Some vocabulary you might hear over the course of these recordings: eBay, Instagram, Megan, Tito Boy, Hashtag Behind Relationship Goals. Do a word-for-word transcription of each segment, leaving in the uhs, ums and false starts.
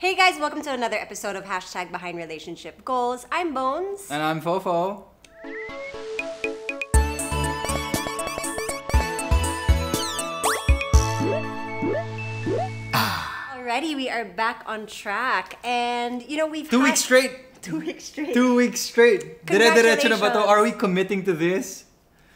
Hey guys, welcome to another episode of Hashtag Behind Relationship Goals. I'm Bones. And I'm Fofo. Alrighty, we are back on track. And you know, we've Two had... weeks straight! Two weeks straight. Two weeks straight. Congratulations. Are we committing to this?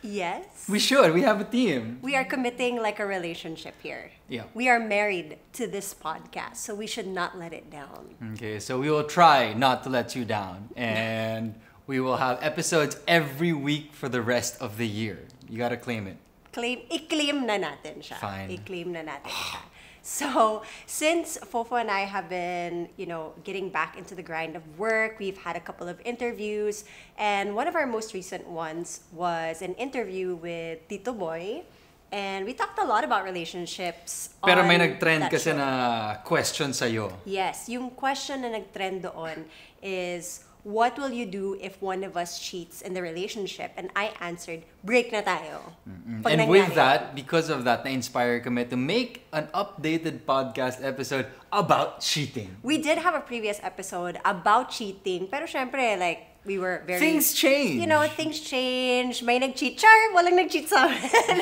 Yes. We should. We have a team. We are committing like a relationship here. Yeah. We are married to this podcast, so we should not let it down. Okay, so we will try not to let you down. And we will have episodes every week for the rest of the year. You gotta claim it. Claim, i-claim na natin siya. Fine. I-claim na natin siya. So, since Fofo and I have been, you know, getting back into the grind of work, we've had a couple of interviews, and one of our most recent ones was an interview with Tito Boy, and we talked a lot about relationships. Pero may nag-trend kasi na question sa'yo. Yes, yung question na nag-trend doon is, what will you do if one of us cheats in the relationship? And I answered, break na tayo. Mm-hmm. And with that, because of that, na-inspire kami to make an updated podcast episode about cheating. We did have a previous episode about cheating, pero syempre, like, we were very... Things change. You know, things change. May nag-cheat. Char, walang nag-cheat sa amin.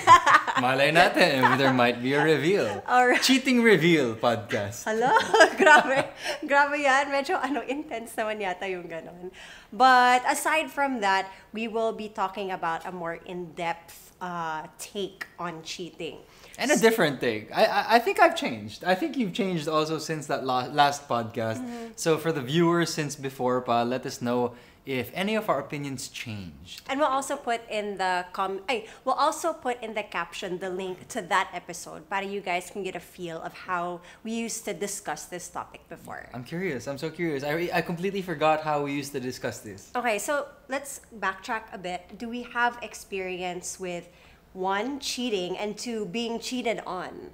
Malay natin. There might be a reveal. Right. Cheating reveal podcast. Hello? Grabe. Grabe yan. Medyo ano, intense naman yata yung ganon. But aside from that, we will be talking about a more in-depth uh, take on cheating. And a different take. I, I I think I've changed. I think you've changed also since that la last podcast. Mm-hmm. So for the viewers since before pa, let us know if any of our opinions changed. And we'll also put in the com ay, we'll also put in the caption the link to that episode para you guys can get a feel of how we used to discuss this topic before. I'm curious. I'm so curious. I, I completely forgot how we used to discuss this. Okay, so let's backtrack a bit. Do we have experience with, one, cheating, and two, being cheated on?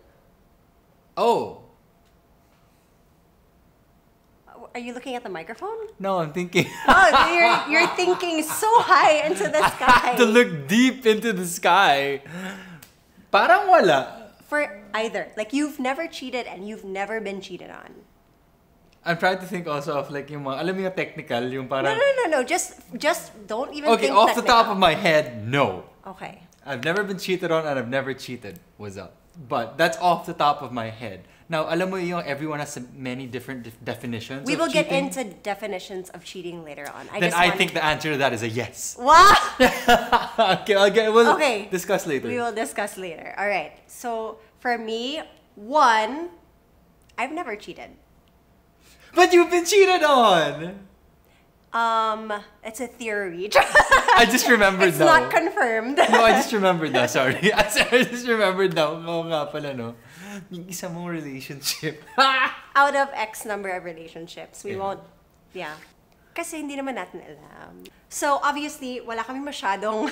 Oh. Are you looking at the microphone? No, I'm thinking. Oh, you're, you're thinking so high into the sky. I have to look deep into the sky. Parang wala. For either. Like, you've never cheated and you've never been cheated on. I'm trying to think also of like yung mga, alam yung technical, yung parang... No, no, no, no. Just, just don't even okay, think Okay, off technical. The top of my head, no. Okay. I've never been cheated on and I've never cheated. What's up? But that's off the top of my head. Now, alam mo yung everyone has many different def definitions. We will cheating. Get into definitions of cheating later on. I then just I think the answer to that is a yes. What? okay, okay, we'll okay. discuss later. We will discuss later. All right. So for me, one, I've never cheated. But you've been cheated on. Um, it's a theory. I just remembered it's now. It's not confirmed. No, I just remembered now. Sorry. I just remembered now. Oo nga pala, no? Yung isa mong relationship. Out of X number of relationships. We yeah. won't... Yeah. Kasi hindi naman natin alam. So, obviously, wala kami masyadong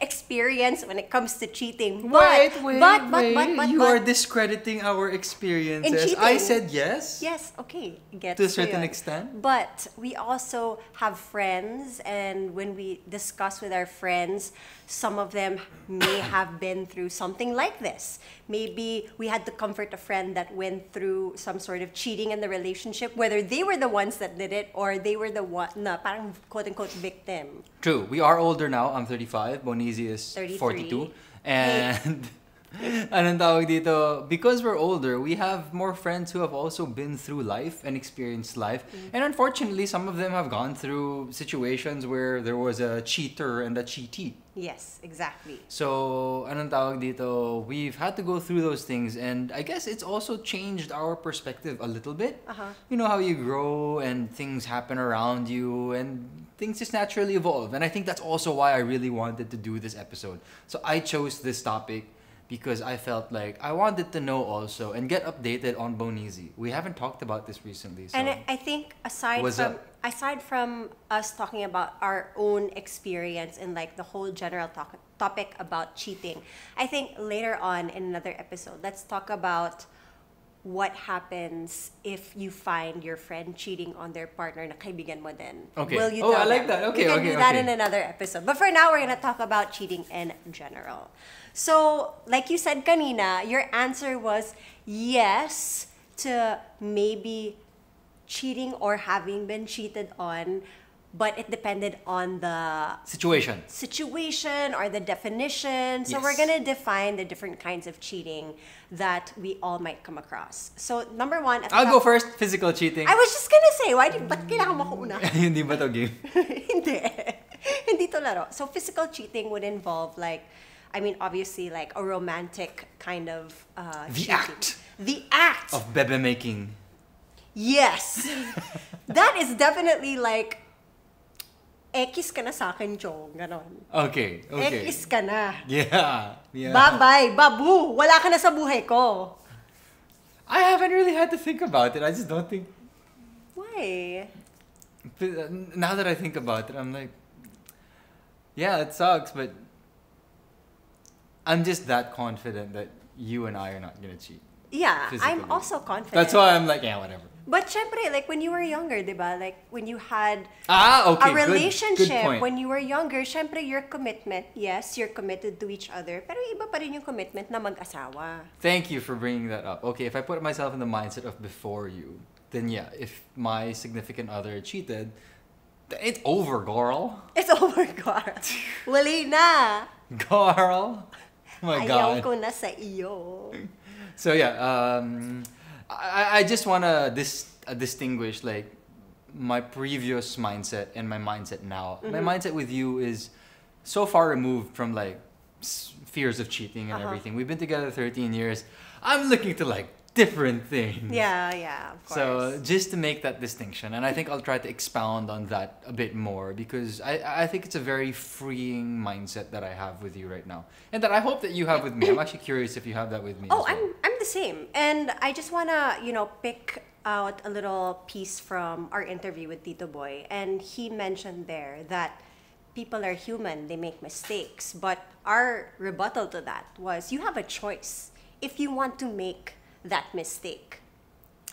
experience when it comes to cheating. But, wait, wait, but, but, wait. But, but, but, you but, are discrediting our experiences. In cheating, I said yes. Yes, okay. Gets to a certain you. extent. But we also have friends, and when we discuss with our friends, some of them may have been through something like this. Maybe we had to comfort a friend that went through some sort of cheating in the relationship, whether they were the ones that did it or they were the one, na parang quote-unquote victim. True. We are older now. I'm thirty-five. Bonizi is forty-two. And anong tawag dito? Because we're older, we have more friends who have also been through life and experienced life. Mm-hmm. And unfortunately, some of them have gone through situations where there was a cheater and a cheatee. Yes, exactly. So, anong tawag dito? We've had to go through those things, and I guess it's also changed our perspective a little bit. Uh-huh. You know how you grow and things happen around you and things just naturally evolve. And I think that's also why I really wanted to do this episode. So I chose this topic because I felt like I wanted to know also and get updated on Bonizi. We haven't talked about this recently. So. And I think aside What's from... Up? Aside from us talking about our own experience and like the whole general talk topic about cheating, I think later on in another episode, let's talk about what happens if you find your friend cheating on their partner na kaibigan mo din. Okay. Will you oh, I like them? That. Okay, we can okay, do that okay. in another episode. But for now, we're going to talk about cheating in general. So, like you said kanina, your answer was yes to maybe cheating or having been cheated on, but it depended on the situation situation or the definition. So yes. we're going to define the different kinds of cheating that we all might come across. So number one, I'll top, go first. Physical cheating. I was just going to say, why did ba't kailangan mo ko una? Hindi ba to game? Hindi. Hindi to laro. So physical cheating would involve, like, I mean, obviously, like a romantic kind of uh the cheating. act. The act of bebe making. Yes. That is definitely like Ekis ka na sa akin, Chong. Ganon. Okay, okay. Ekis ka na. Yeah, yeah. Bye-bye, babu. Wala ka na sa buhay ko. I haven't really had to think about it. I just don't think... Why? Now that I think about it, I'm like... Yeah, it sucks, but... I'm just that confident that you and I are not gonna cheat. Yeah, physically. I'm also confident. That's why I'm like, yeah, whatever. But syempre, like when you were younger, diba? Like when you had ah, okay. a relationship, good, good when you were younger, syempre your commitment, yes, you're committed to each other, pero iba pa rin yung commitment na mag-asawa. Thank you for bringing that up. Okay, if I put myself in the mindset of before you, then yeah, if my significant other cheated, it's over, girl. It's over, girl. Wali na. Girl. Oh my God. Ayaw ko na sa iyo. So yeah, um, I, I just want to dis uh, distinguish like my previous mindset and my mindset now. Mm-hmm. My mindset with you is so far removed from like fears of cheating and uh-huh. everything. We've been together thirteen years. I'm looking to like different things. Yeah, yeah, of course. So just to make that distinction, and I think I'll try to expound on that a bit more because I, I think it's a very freeing mindset that I have with you right now, and that I hope that you have with me. I'm actually curious if you have that with me. Oh, as well. I'm I'm the same, and I just wanna you know pick out a little piece from our interview with Tito Boy, and he mentioned there that people are human; they make mistakes. But our rebuttal to that was, you have a choice if you want to make that mistake,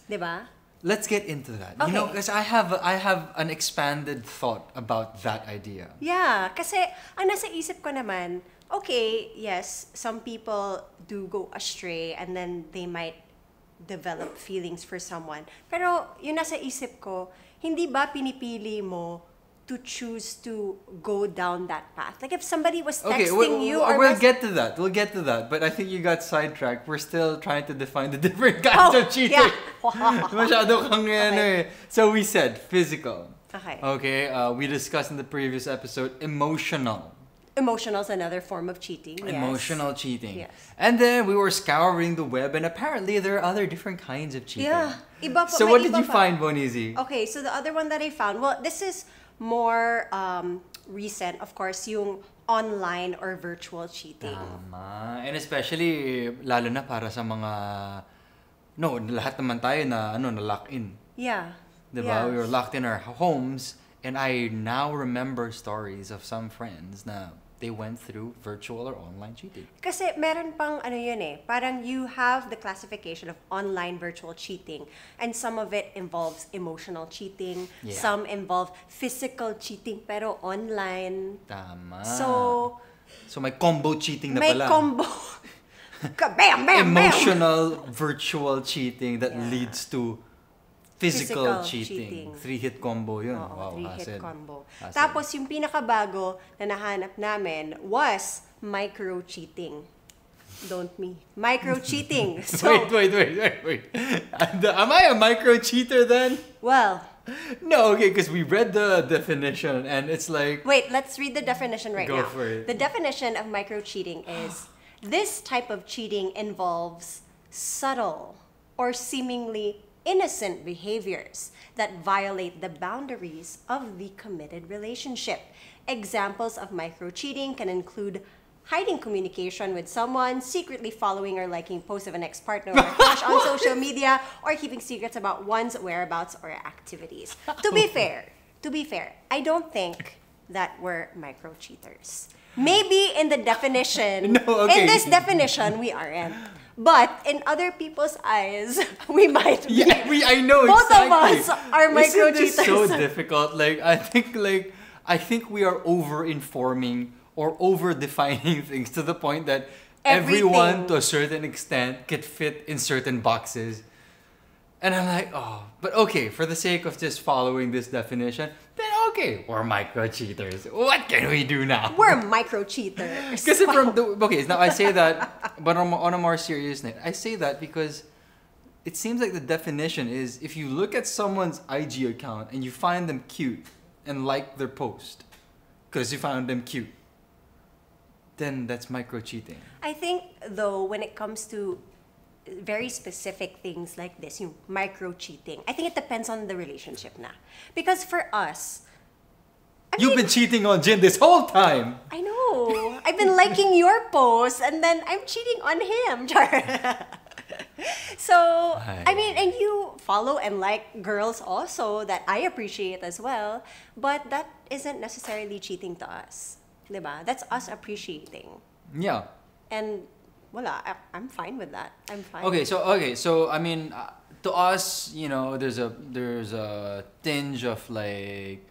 diba? Let's get into that. Okay. You know, because I have I have an expanded thought about that idea. Yeah, kasi ang nasa isip ko naman, okay, yes, some people do go astray and then they might develop feelings for someone. Pero yun nasa isip ko, hindi ba pinipili mo to choose to go down that path? Like if somebody was texting okay, we'll, you or we'll get to that. We'll get to that. But I think you got sidetracked. We're still trying to define the different kinds oh, of cheating. Yeah. Masyado kang okay. So we said physical. Okay. Okay. Uh, we discussed in the previous episode emotional. Emotional is another form of cheating. Yes. Emotional cheating. Yes. And then we were scouring the web, and apparently there are other different kinds of cheating. Yeah. Iba pa, so what iba did you pa. find, Bonizi? Okay. So the other one that I found, well, this is more um, recent, of course, yung online or virtual cheating. Tama. And especially, lalo na para sa mga, no, lahat naman tayo na, ano, na lock in. Yeah. Diba? Yeah. We were locked in our homes, and I now remember stories of some friends na they went through virtual or online cheating. Kasi meron pang ano yun eh, parang you have the classification of online virtual cheating, and some of it involves emotional cheating, yeah. some involve physical cheating pero online. Tama. So, so may combo cheating na may pala. May combo. Bam, bam, emotional bam. Virtual cheating that yeah. leads to Physical, Physical cheating. cheating. Three-hit combo yun. Oo, wow, three-hit combo. Hassle. Tapos yung pinakabago na nahanap namin was micro-cheating. Don't me. Micro-cheating. So, wait, wait, wait, wait, wait. Am I a micro-cheater then? Well. No, okay, because we read the definition and it's like... Wait, let's read the definition right go now. Go for it. The definition of micro-cheating is, this type of cheating involves subtle or seemingly innocent behaviors that violate the boundaries of the committed relationship. Examples of micro-cheating can include hiding communication with someone, secretly following or liking posts of an ex-partner or crush on social media, or keeping secrets about one's whereabouts or activities. To be fair, to be fair, I don't think that we're micro-cheaters. Maybe in the definition, no, okay. in this definition, we aren't. But in other people's eyes, we might be. Yeah, we, I know, Both exactly. of us are micro-cheaters. Isn't this so difficult? Like, I think, like, I think we are over-informing or over-defining things to the point that Everything. everyone, to a certain extent, can fit in certain boxes. And I'm like, oh, but okay, for the sake of just following this definition, then okay, we're micro-cheaters. What can we do now? We're micro-cheaters. Because wow. from the, okay, now I say that, but on, on a more serious note, I say that because it seems like the definition is if you look at someone's I G account and you find them cute and like their post because you found them cute, then that's micro-cheating. I think, though, when it comes to very specific things like this, you know, micro-cheating, I think it depends on the relationship na. Because for us, I You've mean, been cheating on Jin this whole time! I know! I've been liking your posts and then I'm cheating on him, Char. So, Hi. I mean, and you follow and like girls also that I appreciate as well, but that isn't necessarily cheating to us. Diba? That's us appreciating. Yeah. And wala, I, I'm fine with that. I'm fine. Okay, so okay, so I mean, uh, to us, you know, there's a there's a tinge of like,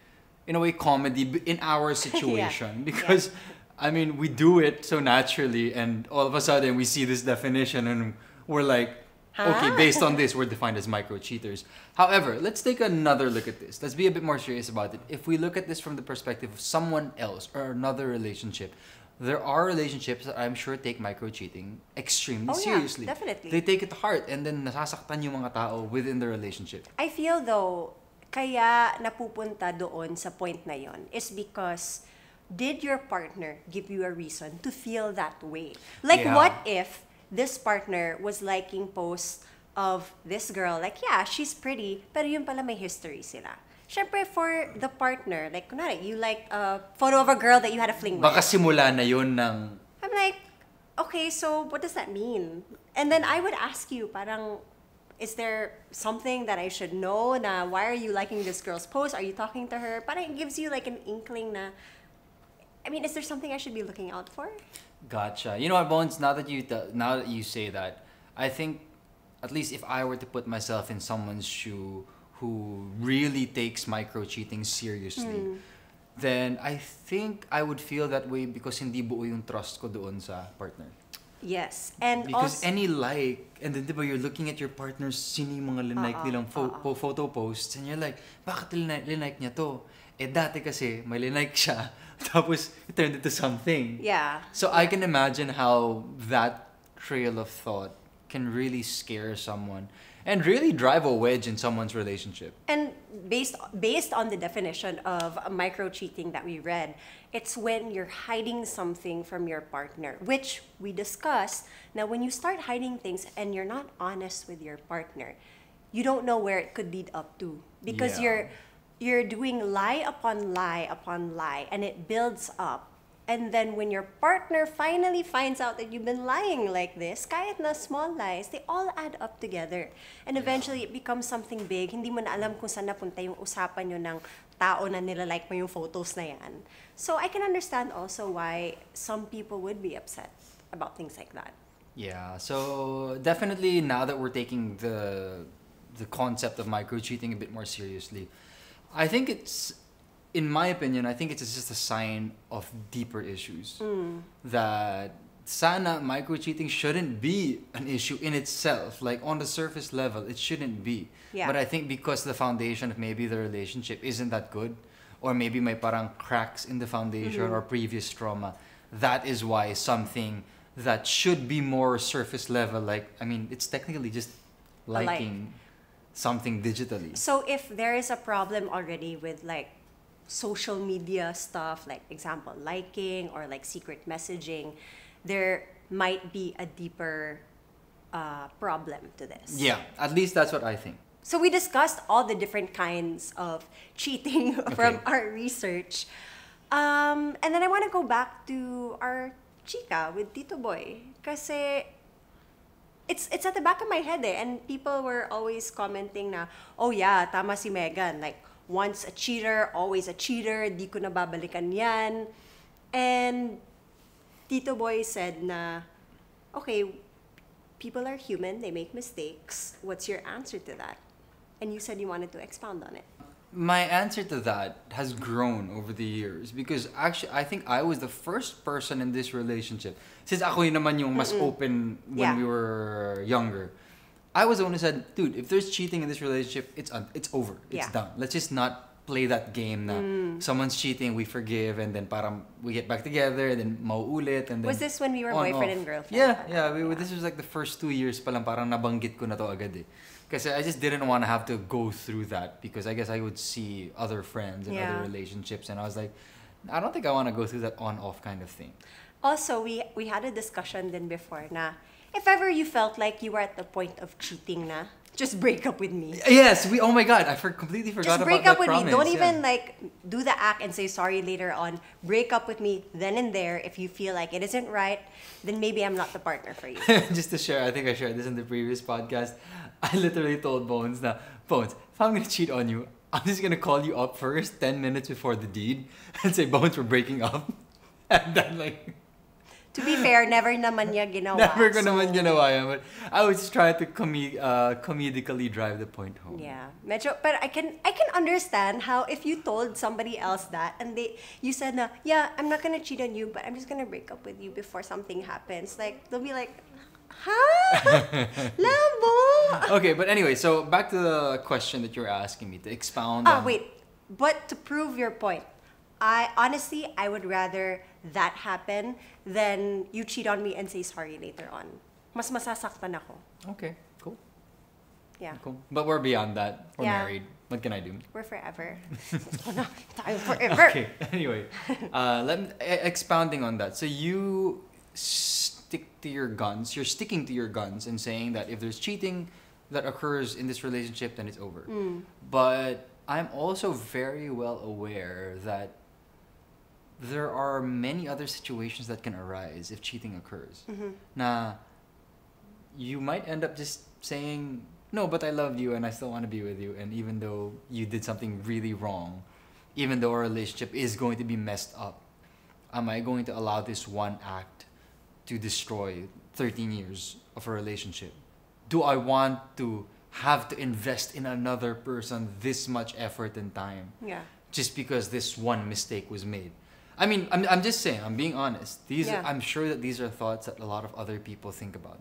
in a way, comedy in our situation yeah. because, yeah. I mean, we do it so naturally, and all of a sudden we see this definition, and we're like, huh? okay, based on this, we're defined as micro cheaters. However, let's take another look at this. Let's be a bit more serious about it. If we look at this from the perspective of someone else or another relationship, there are relationships that I'm sure take micro cheating extremely oh, seriously. Yeah, definitely. They take it to heart and then nasasaktan yung mga tao within the relationship. I feel though, kaya napupunta doon sa point na yon is because did your partner give you a reason to feel that way? Like yeah. what if this partner was liking posts of this girl, like, yeah, she's pretty, pero yun pala may history sila. Syempre, for the partner, like, kunwari, you like a photo of a girl that you had a fling with. Baka simula na yun ng... I'm like, okay, so what does that mean? And then I would ask you, parang, is there something that I should know na why are you liking this girl's post? Are you talking to her? Parang it gives you like an inkling na, I mean, is there something I should be looking out for? Gotcha. You know what, Bones? Now that you th now that you say that, I think at least if I were to put myself in someone's shoe who really takes micro cheating seriously, mm. then I think I would feel that way because hindi buo yung trust ko doon sa partner. Yes, and because also, any like, and then you're looking at your partner's sini mga linike uh-uh, nilang fo uh-uh. photo posts, and you're like, bakit linike niya to? Eh, dati kasi, may linike siya, tapos it turned into something. Yeah. So yeah. I can imagine how that trail of thought can really scare someone and really drive a wedge in someone's relationship. And based, based on the definition of micro-cheating that we read, it's when you're hiding something from your partner, which we discussed. Now, when you start hiding things and you're not honest with your partner, you don't know where it could lead up to because yeah. you're... You're doing lie upon lie upon lie, and it builds up. And then when your partner finally finds out that you've been lying like this, kahit na small lies, they all add up together. And eventually, it becomes something big. Hindi mo na alam kung saan napunta yung usapan nyo ng tao na nilalike mo yung photos na yan. So I can understand also why some people would be upset about things like that. Yeah, so definitely now that we're taking the, the concept of micro-cheating a bit more seriously, I think it's, in my opinion, I think it's just a sign of deeper issues. Mm. That sana micro-cheating shouldn't be an issue in itself. Like, on the surface level, it shouldn't be. Yeah. But I think because the foundation of maybe the relationship isn't that good, or maybe may parang cracks in the foundation mm-hmm. or previous trauma, that is why something that should be more surface level, like, I mean, it's technically just liking... something digitally. So if there is a problem already with like social media stuff, like example liking or like secret messaging, there might be a deeper uh, problem to this. Yeah, at least that's what I think. So we discussed all the different kinds of cheating okay. from our research. Um, and then I want to go back to our chica with Tito Boy. Kasi It's, it's at the back of my head eh, and people were always commenting na, oh yeah, tama si Megan, like, once a cheater, always a cheater, di ko na babalikan yan. And Tito Boy said na, okay, people are human, they make mistakes, what's your answer to that? And you said you wanted to expound on it. My answer to that has grown over the years because actually I think I was the first person in this relationship, since ako yun naman yung mas Mm-mm. open when yeah. we were younger, I was the one who said, dude, if there's cheating in this relationship, it's un- it's over. It's yeah. done. Let's just not play that game na mm. someone's cheating, we forgive, and then parang we get back together, and then mauulit, and then... Was this when we were on, boyfriend off. and girlfriend? Yeah, yeah. We, yeah. This was like the first two years pa lang, parang nabanggit ko na to agad eh. Because I just didn't want to have to go through that, because I guess I would see other friends and yeah. other relationships, and I was like, I don't think I want to go through that on-off kind of thing. Also, we we had a discussion then before na if ever you felt like you were at the point of cheating na, just break up with me. Yes, we, oh my God, I for, completely forgot about that promise. Just break up with promise. me. Don't even yeah. like do the act and say sorry later on. Break up with me then and there. If you feel like it isn't right, then maybe I'm not the partner for you. Just to share, I think I shared this in the previous podcast. I literally told Bones na, Bones, if I'm going to cheat on you, I'm just going to call you up first ten minutes before the deed and say, Bones, we're breaking up. And then like... To be fair, never naman niya ginawa. Never ko so, naman ginawa yan, but I was trying to comed- uh, comedically drive the point home. Yeah, medyo, but I can I can understand how if you told somebody else that and they you said na yeah I'm not gonna cheat on you but I'm just gonna break up with you before something happens, like they'll be like, huh? Lambo. Okay, but anyway, so back to the question that you were asking me to expound. Oh on... wait, but to prove your point. I honestly, I would rather that happen than you cheat on me and say sorry later on. Mas masasaktan ako. Okay, cool. Yeah. Cool. But we're beyond that. We're yeah. married. What can I do? We're forever. Time forever. Okay. Anyway, uh, let me, expounding on that. So you stick to your guns. You're sticking to your guns and saying that if there's cheating that occurs in this relationship, then it's over. Mm. But I'm also very well aware that there are many other situations that can arise if cheating occurs. Mm-hmm. Na, you might end up just saying, no, but I love you and I still want to be with you. And even though you did something really wrong, even though our relationship is going to be messed up, am I going to allow this one act to destroy thirteen years of a relationship? Do I want to have to invest in another person this much effort and time? Yeah. Just because this one mistake was made. I mean, I'm I'm just saying, I'm being honest. These yeah. I'm sure that these are thoughts that a lot of other people think about.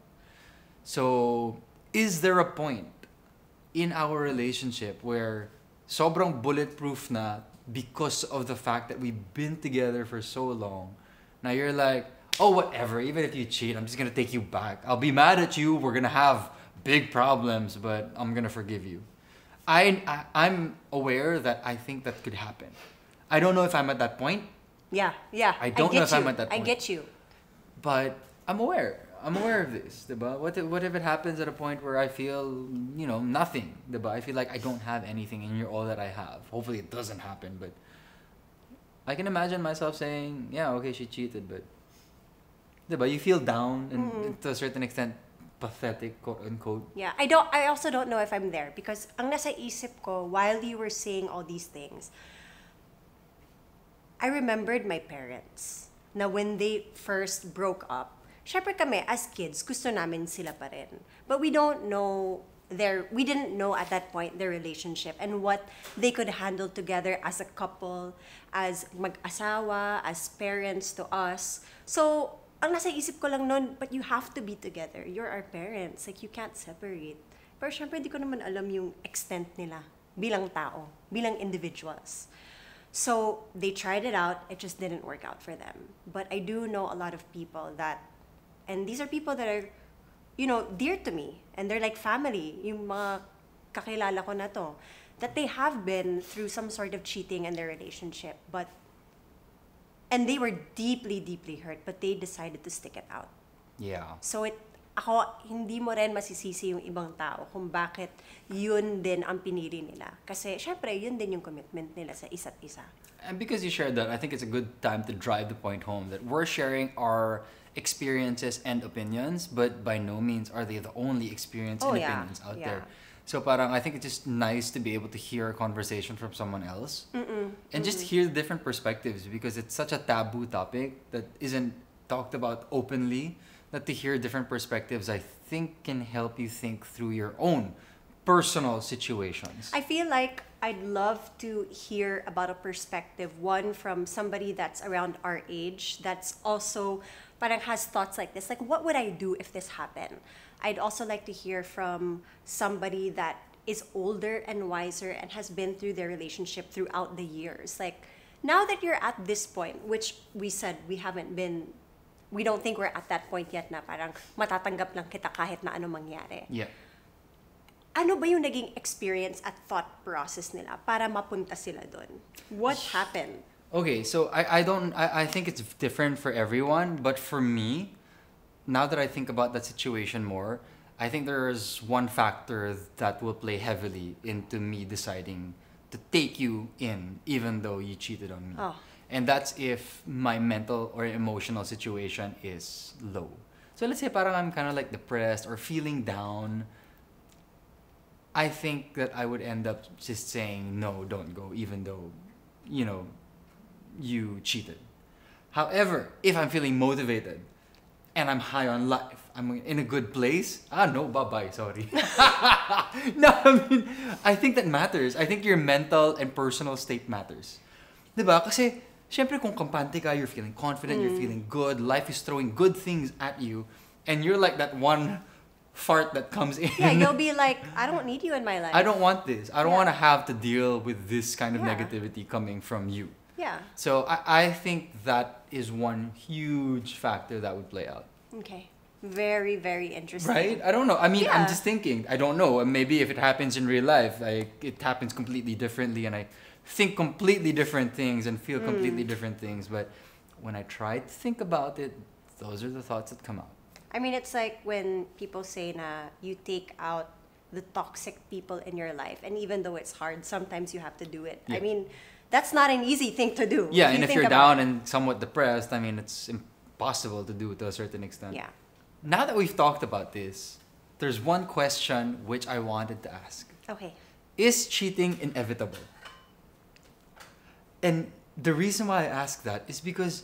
So, is there a point in our relationship where sobrang bulletproof na because of the fact that we've been together for so long? Now you're like, oh, whatever, even if you cheat, I'm just going to take you back. I'll be mad at you. We're going to have big problems, but I'm going to forgive you. I, I I'm aware that I think that could happen. I don't know if I'm at that point. Yeah, yeah. I don't I know if you. I'm at that point. I get you. But I'm aware. I'm aware of this, diba? What if, what if it happens at a point where I feel, you know, nothing, diba? I feel like I don't have anything and you're all that I have. Hopefully it doesn't happen, but I can imagine myself saying, yeah, okay, she cheated, but diba? You feel down and mm-hmm. to a certain extent pathetic, quote unquote. Yeah, I don't I also don't know if I'm there because ang nasa isip ko while you were saying all these things, I remembered my parents. Na when they first broke up, syempre kami as kids, gusto namin sila pa rin. But we don't know their, we didn't know at that point their relationship and what they could handle together as a couple, as mag-asawa, as parents to us. So, ang nasa isip ko lang noon, but you have to be together. You're our parents. Like, you can't separate. Pero syempre, di ko naman alam yung extent nila bilang tao, bilang individuals. So they tried it out, it just didn't work out for them. But I do know a lot of people that, and these are people that are, you know, dear to me. And they're like family, yung mga kakilala ko na to, that they have been through some sort of cheating in their relationship. But, and they were deeply, deeply hurt, but they decided to stick it out. Yeah. So it, ako, hindi mo rin masisisi yung ibang tao kung bakit yun din ang pinili nila. Kasi, syempre, yun din yung commitment nila sa isa't isa. And because you shared that, I think it's a good time to drive the point home that we're sharing our experiences and opinions, but by no means are they the only experience oh, and yeah. opinions out yeah. there. So parang, I think it's just nice to be able to hear a conversation from someone else. Mm-mm. And Mm-mm. just hear different perspectives because it's such a taboo topic that isn't talked about openly. That to hear different perspectives, I think, can help you think through your own personal situations. I feel like I'd love to hear about a perspective, one from somebody that's around our age, that's also parang has thoughts like this. Like, what would I do if this happened? I'd also like to hear from somebody that is older and wiser and has been through their relationship throughout the years. Like, now that you're at this point, which we said we haven't been, we don't think we're at that point yet na parang matatanggap lang kita kahit na ano mangyari. Yeah. Ano ba yung naging experience at thought process nila para mapunta sila dun? What happened? Okay, so I, I don't, I, I think it's different for everyone, but for me, now that I think about that situation more, I think there is one factor that will play heavily into me deciding to take you in, even though you cheated on me. Oh. And that's if my mental or emotional situation is low. So let's say parang I'm kind of like depressed or feeling down. I think that I would end up just saying, no, don't go, even though, you know, you cheated. However, if I'm feeling motivated and I'm high on life, I'm in a good place, ah, no, bye-bye, sorry. No, I mean, I think that matters. I think your mental and personal state matters. Diba? Kasi, syempre kung kampante ka, you're feeling confident, mm. you're feeling good, life is throwing good things at you, and you're like that one fart that comes in. Yeah, you'll be like, I don't need you in my life. I don't want this. I don't yeah. want to have to deal with this kind of yeah. negativity coming from you. Yeah. So I, I think that is one huge factor that would play out. Okay. Very, very interesting. Right? I don't know. I mean, yeah. I'm just thinking. I don't know. Maybe if it happens in real life, like, it happens completely differently and I think completely different things and feel mm. completely different things. But when I try to think about it, those are the thoughts that come out. I mean, it's like when people say na you take out the toxic people in your life, and even though it's hard, sometimes you have to do it. Yeah. I mean, that's not an easy thing to do. Yeah, if and if you're down and somewhat depressed, I mean, it's impossible to do to a certain extent. Yeah. Now that we've talked about this, there's one question which I wanted to ask. Okay. Is cheating inevitable? And the reason why I ask that is because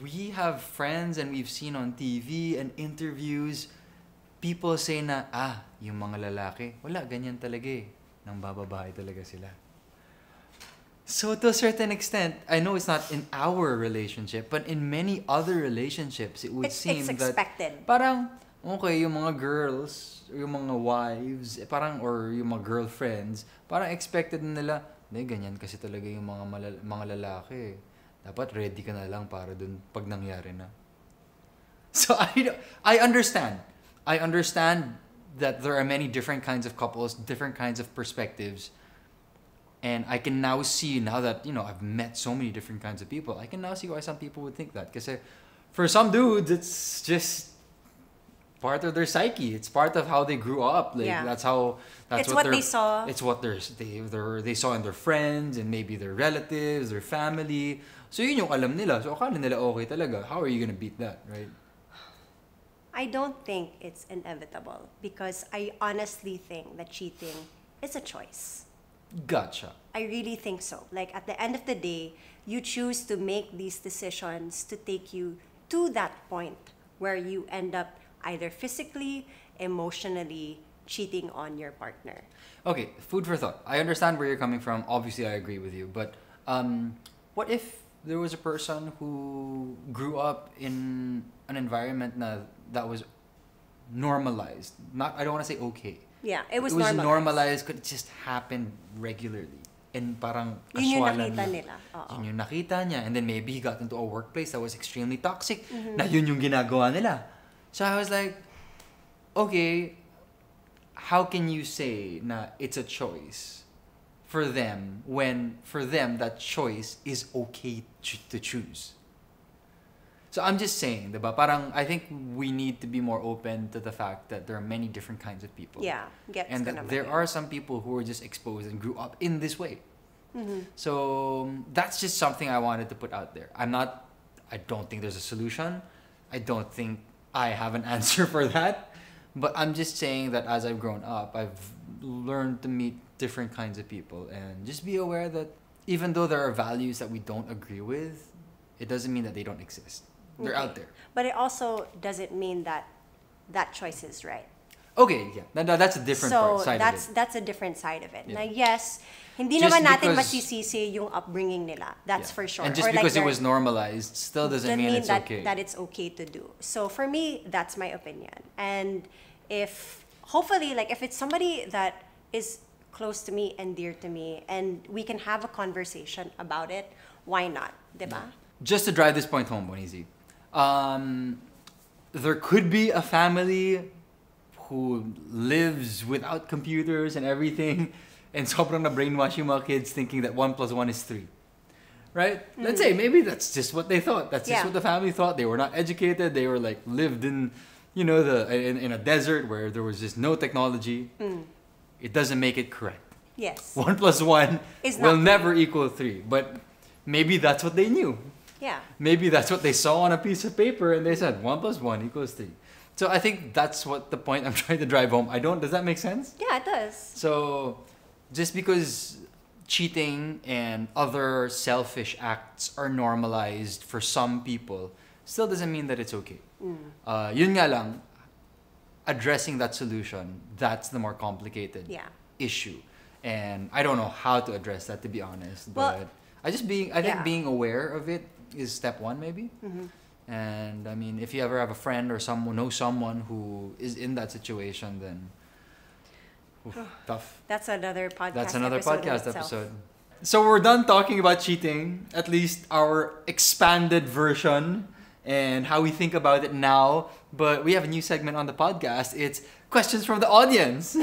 we have friends and we've seen on T V and interviews, people say na, ah, yung mga lalaki, wala, ganyan talaga eh. Nang bababae talaga sila. So to a certain extent, I know it's not in our relationship, but in many other relationships, it would it's, seem it's expected. That parang, okay, yung mga girls, yung mga wives, parang, or yung mga girlfriends, parang expected nila, hindi, ganyan kasi talaga yung mga, malala mga lalaki eh. Dapat ready ka na lang para dun pag nangyari na. So I, I understand. I understand that there are many different kinds of couples, different kinds of perspectives. And I can now see, now that, you know, I've met so many different kinds of people, I can now see why some people would think that. Because for some dudes, it's just part of their psyche. It's part of how they grew up. Like, yeah. That's how... That's it's what, what they saw. It's what they're, they, they're, they saw in their friends and maybe their relatives, their family. So yun yung alam nila. So akala nila okay talaga. How are you gonna beat that, right? I don't think it's inevitable because I honestly think that cheating is a choice. Gotcha. I really think so. Like, at the end of the day, you choose to make these decisions to take you to that point where you end up either physically, emotionally cheating on your partner. Okay, food for thought. I understand where you're coming from. Obviously, I agree with you. But um, what if there was a person who grew up in an environment na, that was normalized? Not, I don't want to say okay. Yeah, it was, it was normalized. normalized. It just happened regularly. And parang yun yung nakita nila. Uh-oh. Yun yung nakita niya. And then maybe he got into a workplace that was extremely toxic. Mm-hmm. Na yun yung ginagawa nila. So I was like, okay, how can you say na it's a choice for them when for them that choice is okay to choose? So I'm just saying, diba? Parang I think we need to be more open to the fact that there are many different kinds of people. Yeah, gets and that there are some people who are just exposed and grew up in this way. Mm-hmm. So that's just something I wanted to put out there. I'm not. I don't think there's a solution. I don't think I have an answer for that. But I'm just saying that as I've grown up, I've learned to meet different kinds of people and just be aware that even though there are values that we don't agree with, it doesn't mean that they don't exist. They're okay. out there. But it also doesn't mean that that choice is right. Okay, yeah. That, that, that's a different so part, side that's, of it. So that's a different side of it. Yeah. Na yes, hindi just naman natin because, masisisi yung upbringing nila. That's yeah. for sure. And just or because like it was normalized still doesn't mean, mean it's that, okay. that it's okay to do. So for me, that's my opinion. And if, hopefully, like if it's somebody that is close to me and dear to me and we can have a conversation about it, why not? Diba? Yeah. Just to drive this point home, Bonizi, um, there could be a family who lives without computers and everything, and sobrang na brainwash yung mga kids thinking that one plus one is three, right? Mm-hmm. Let's say maybe that's just what they thought. That's yeah. just what the family thought. They were not educated. They were like lived in, you know, the in, in a desert where there was just no technology. Mm. It doesn't make it correct. Yes. One plus one is will never equal three, but maybe that's what they knew. Yeah. Maybe that's what they saw on a piece of paper, and they said one plus one equals three. So I think that's what the point I'm trying to drive home. I don't, does that make sense? Yeah, it does. So just because cheating and other selfish acts are normalized for some people, still doesn't mean that it's okay. Mm. Uh, yun nga lang, addressing that solution, that's the more complicated yeah. issue. And I don't know how to address that, to be honest. But well, I just being, I think yeah. being aware of it is step one, maybe. Mm-hmm. And I mean, if you ever have a friend or someone know someone who is in that situation, then oof, oh, tough. That's another podcast. That's another episode podcast episode. So we're done talking about cheating, at least our expanded version and how we think about it now. But we have a new segment on the podcast. It's questions from the audience.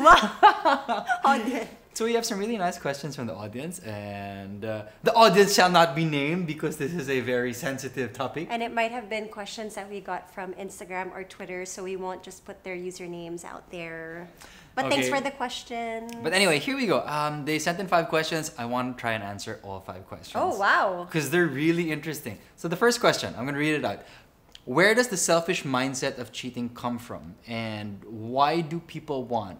Audience. So we have some really nice questions from the audience, and uh, the audience shall not be named because this is a very sensitive topic. And it might have been questions that we got from Instagram or Twitter, so we won't just put their usernames out there. But okay. thanks for the question. But anyway, here we go. Um, they sent in five questions. I want to try and answer all five questions. Oh, wow. Because they're really interesting. So the first question, I'm going to read it out. Where does the selfish mindset of cheating come from? And why do people want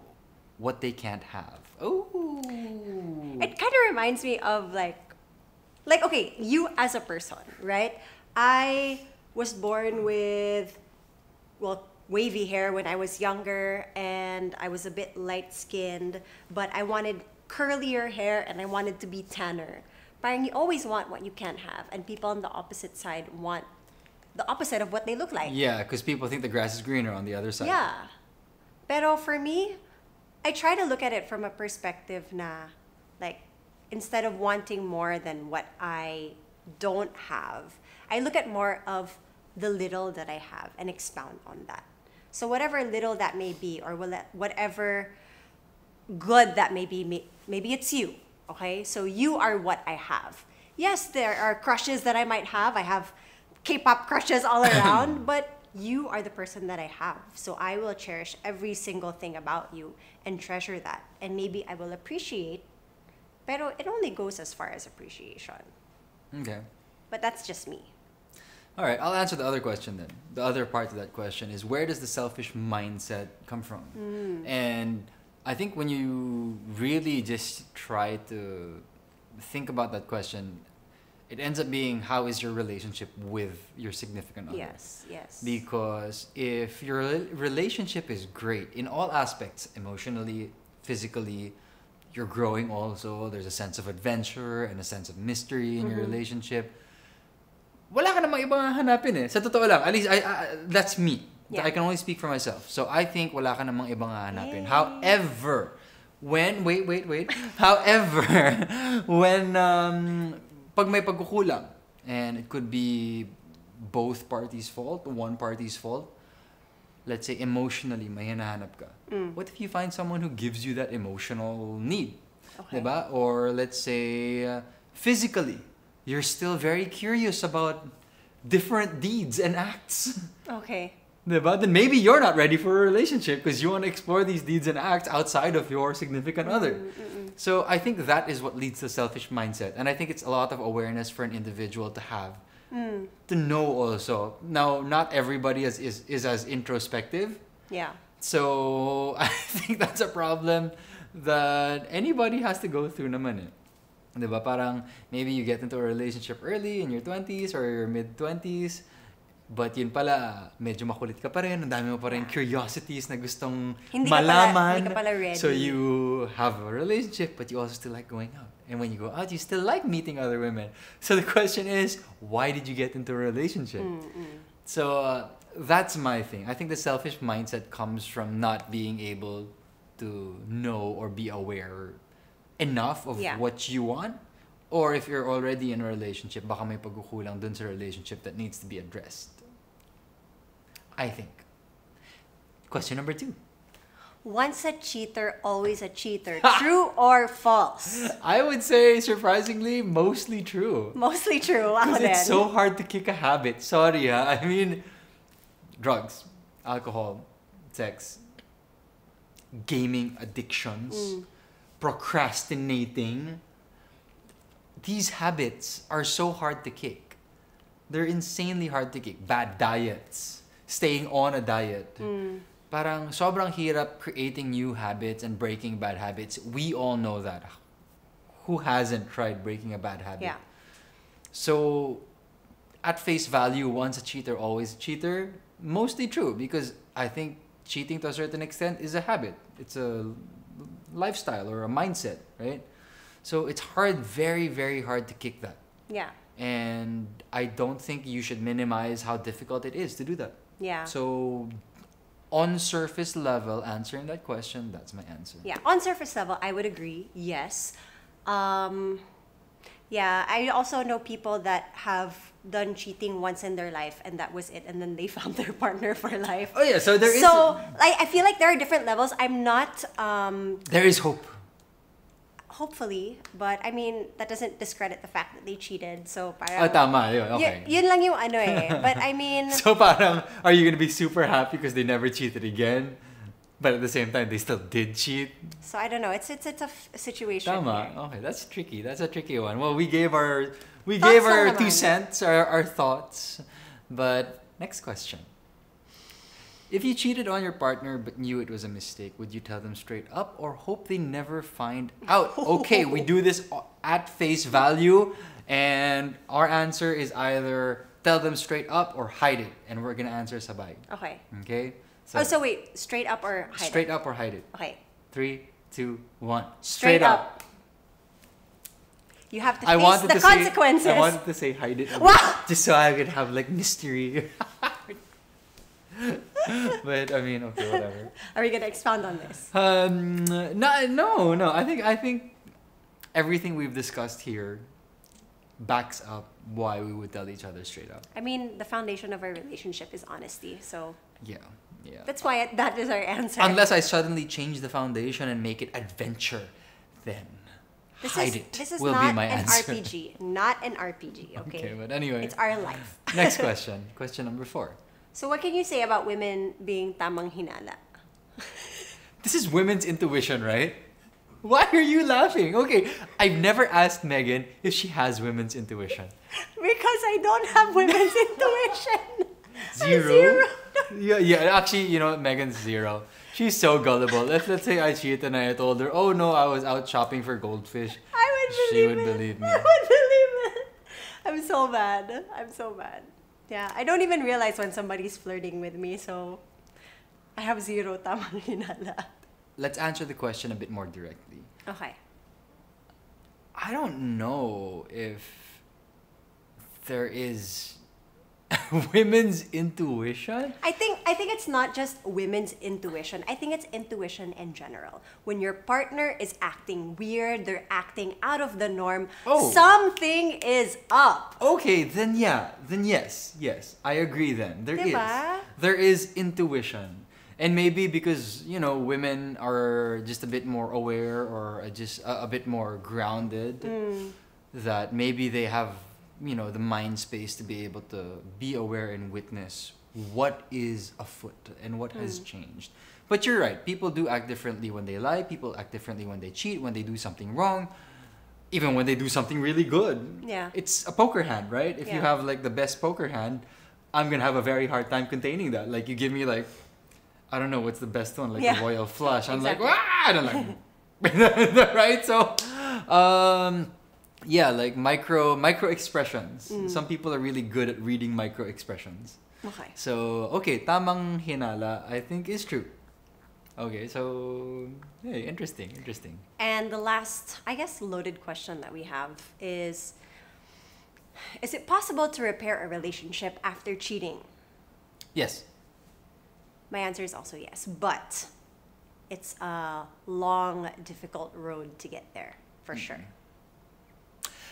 what they can't have? Oh, it kind of reminds me of like, like, okay, you as a person, right? I was born with, well, wavy hair when I was younger, and I was a bit light-skinned, but I wanted curlier hair and I wanted to be tanner. Parang you always want what you can't have, and people on the opposite side want the opposite of what they look like. Yeah, because people think the grass is greener on the other side. Yeah. Pero for me, I try to look at it from a perspective na, like, instead of wanting more than what I don't have, I look at more of the little that I have and expound on that. So whatever little that may be, or whatever good that may be, maybe it's you, okay? So you are what I have. Yes, there are crushes that I might have. I have K-pop crushes all around, but you are the person that I have, so I will cherish every single thing about you and treasure that. And maybe I will appreciate, pero it only goes as far as appreciation. Okay. But that's just me. All right, I'll answer the other question then. The other part of that question is, where does the selfish mindset come from? Mm. And I think when you really just try to think about that question, it ends up being, how is your relationship with your significant other? Yes, yes. Because if your relationship is great in all aspects, emotionally, physically, you're growing also, there's a sense of adventure and a sense of mystery in mm-hmm. your relationship. Wala ka namang ibang hanapin eh. Sa totoo lang, at least I, I, that's me. Yeah. I can only speak for myself. So I think wala ka namang ibang hanapin. Hey. However, when, wait, wait, wait. However, when, um... pag may pagkukulang, and it could be both parties' fault, one party's fault. Let's say emotionally, may hinahanap ka. Mm. What if you find someone who gives you that emotional need? Okay. Diba? Or let's say uh, physically, you're still very curious about different deeds and acts. Okay. Diba? Then maybe you're not ready for a relationship because you want to explore these deeds and acts outside of your significant other. Mm-mm. So I think that is what leads to selfish mindset. And I think it's a lot of awareness for an individual to have, mm. to know also. Now, not everybody is, is, is as introspective. Yeah. So I think that's a problem that anybody has to go through naman eh. Diba? Parang maybe you get into a relationship early in your twenties or your mid-twenties. But yun pala, medyo makulit ka pa rin. Ang dami mo pa rin curiosities na gustong hindi malaman. Ka pala, hindi ka pala ready. So you have a relationship, but you also still like going out. And when you go out, you still like meeting other women. So the question is, why did you get into a relationship? Mm-mm. So uh, that's my thing. I think the selfish mindset comes from not being able to know or be aware enough of yeah. what you want. Or if you're already in a relationship, baka may pagkukulang dun sa relationship that needs to be addressed. I think. Question number two. Once a cheater, always a cheater. True or false? I would say, surprisingly, mostly true. Mostly true. Because it's so hard to kick a habit. Sorry, ha? I mean, drugs, alcohol, sex, gaming addictions, mm. procrastinating. These habits are so hard to kick. They're insanely hard to kick. Bad diets. Staying on a diet. Mm. Parang sobrang hirap creating new habits and breaking bad habits. We all know that. Who hasn't tried breaking a bad habit? Yeah. So, at face value, once a cheater, always a cheater. Mostly true because I think cheating to a certain extent is a habit. It's a lifestyle or a mindset, right? So it's hard, very, very hard to kick that. Yeah. And I don't think you should minimize how difficult it is to do that. Yeah. So on surface level, answering that question, that's my answer. Yeah. On surface level, I would agree. Yes. Um, yeah. I also know people that have done cheating once in their life and that was it. And then they found their partner for life. Oh, yeah. So there is... So like, I feel like there are different levels. I'm not... Um, there is hope. Hopefully, but I mean that doesn't discredit the fact that they cheated. So parang. Ah, tama yun. Okay. Yun lang yung ano eh. But I mean. So parang, are you gonna be super happy because they never cheated again? But at the same time, they still did cheat. So I don't know. It's it's it's a situation. Tama. Here. Okay, that's tricky. That's a tricky one. Well, we gave our we thoughts gave our two cents, our our thoughts. But next question. If you cheated on your partner but knew it was a mistake, would you tell them straight up or hope they never find out? Okay, we do this at face value, and our answer is either tell them straight up or hide it, and we're gonna answer sabay. Okay. Okay. So, oh, so wait, straight up or hide straight it? Straight up or hide it. Okay. Three, two, one. Straight, straight up. up. You have to face I wanted the to consequences. Say, I wanted to say hide it. Wow. Just so I could have like mystery. But I mean, okay, whatever. Are we gonna expound on this? Um, no, no, no. I think I think everything we've discussed here backs up why we would tell each other straight up. I mean, the foundation of our relationship is honesty, so yeah, yeah. That's why it, that is our answer. Unless I suddenly change the foundation and make it adventure, then this hide is, it. This is will not be my an answer. R P G, not an R P G. Okay? Okay, but anyway, it's our life. Next question. Question number four. So what can you say about women being tamang hinala? This is women's intuition, right? Why are you laughing? Okay, I've never asked Megan if she has women's intuition. Because I don't have women's intuition. Zero? zero. yeah, yeah, actually, you know, Megan's zero. She's so gullible. Let's, let's say I cheated and I told her, oh no, I was out shopping for goldfish. I would believe it. She would believe me. I would believe it. I'm so bad. I'm so bad. Yeah, I don't even realize when somebody's flirting with me, so I have zero tamang hinala. Let's answer the question a bit more directly. Okay. I don't know if there is women's intuition. I think I think it's not just women's intuition. I think it's intuition in general. When your partner is acting weird, they're acting out of the norm, oh. something is up. Okay, then yeah. Then yes. Yes. I agree then. There diba? Is. There is intuition. And maybe because, you know, women are just a bit more aware or just a, a bit more grounded mm. that maybe they have you know, the mind space to be able to be aware and witness what is afoot and what mm. has changed. But you're right. People do act differently when they lie. People act differently when they cheat, when they do something wrong, even when they do something really good. Yeah. It's a poker hand, right? If yeah. you have like the best poker hand, I'm going to have a very hard time containing that. Like you give me like, I don't know, what's the best one? Like yeah. a royal flush. I'm exactly. like, ah! And I'm like, right? So, um... yeah, like micro micro expressions. Mm. Some people are really good at reading micro expressions. Okay. So, okay, tamang hinala, I think, is true. Okay, so, hey, interesting, interesting. And the last, I guess, loaded question that we have is, is it possible to repair a relationship after cheating? Yes. My answer is also yes, but it's a long, difficult road to get there, for mm-hmm. sure.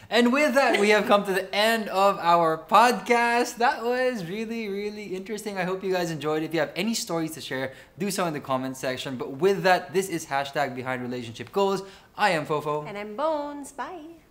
And with that, we have come to the end of our podcast. That was really, really interesting. I hope you guys enjoyed. If you have any stories to share, do so in the comments section. But with that, this is Hashtag Behind Relationship Goals. I am Fofo. And I'm Bones. Bye.